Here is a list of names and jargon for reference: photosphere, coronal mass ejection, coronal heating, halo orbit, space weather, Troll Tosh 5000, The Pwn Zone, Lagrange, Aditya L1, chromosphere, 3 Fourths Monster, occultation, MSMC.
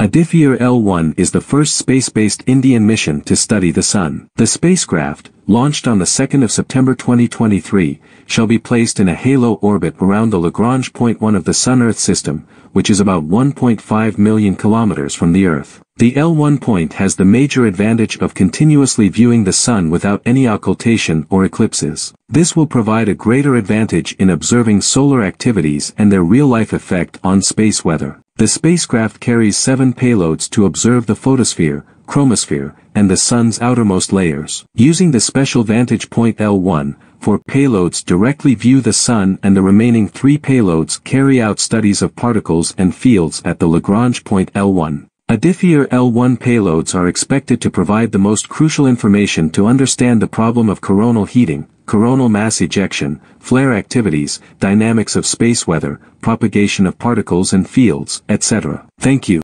Aditya L1 is the first space-based Indian mission to study the Sun. The spacecraft, launched on the 2nd of September 2023, shall be placed in a halo orbit around the Lagrange point 1 of the Sun-Earth system, which is about 1.5 million kilometers from the Earth. The L1 point has the major advantage of continuously viewing the Sun without any occultation or eclipses. This will provide a greater advantage in observing solar activities and their real-life effect on space weather. The spacecraft carries 7 payloads to observe the photosphere, chromosphere, and the Sun's outermost layers. Using the special vantage point L1, 4 payloads directly view the Sun and the remaining 3 payloads carry out studies of particles and fields at the Lagrange point L1. Aditya L1 payloads are expected to provide the most crucial information to understand the problem of coronal heating, coronal mass ejection, flare activities, dynamics of space weather, propagation of particles and fields, etc. Thank you.